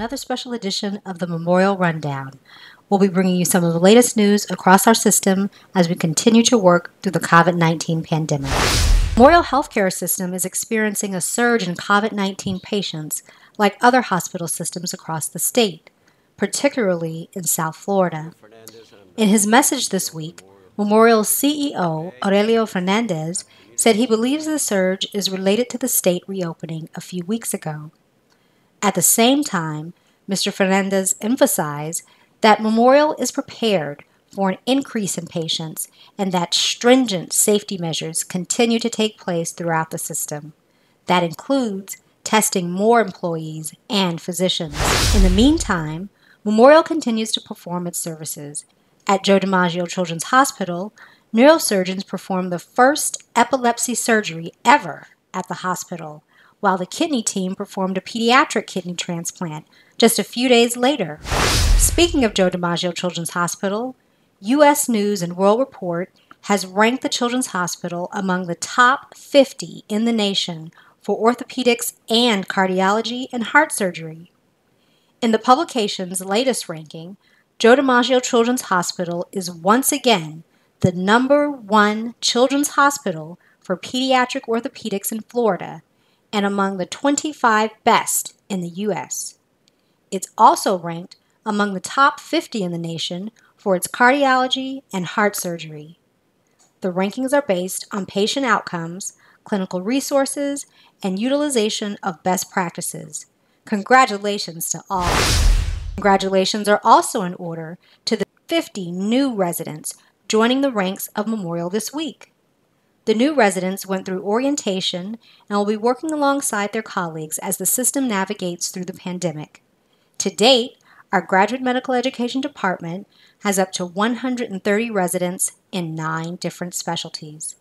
another special edition of the Memorial Rundown. We'll be bringing you some of the latest news across our system as we continue to work through the COVID-19 pandemic. The Memorial Healthcare System is experiencing a surge in COVID-19 patients, like other hospital systems across the state, particularly in South Florida. In his message this week, Memorial CEO Aurelio Fernandez said he believes the surge is related to the state reopening a few weeks ago. At the same time, Mr. Fernandez emphasized that Memorial is prepared for an increase in patients and that stringent safety measures continue to take place throughout the system. That includes testing more employees and physicians. In the meantime, Memorial continues to perform its services. At Joe DiMaggio Children's Hospital, neurosurgeons performed the first epilepsy surgery ever at the hospital, while the kidney team performed a pediatric kidney transplant just a few days later. Speaking of Joe DiMaggio Children's Hospital, US News and World Report has ranked the Children's Hospital among the top 50 in the nation for orthopedics and cardiology and heart surgery. In the publication's latest ranking, Joe DiMaggio Children's Hospital is once again the #1 children's hospital for pediatric orthopedics in Florida and among the 25 best in the U.S. It's also ranked among the top 50 in the nation for its cardiology and heart surgery. The rankings are based on patient outcomes, clinical resources, and utilization of best practices. Congratulations to all. Congratulations are also in order to the 50 new residents joining the ranks of Memorial this week. The new residents went through orientation and will be working alongside their colleagues as the system navigates through the pandemic. To date, our Graduate Medical Education Department has up to 130 residents in 9 different specialties.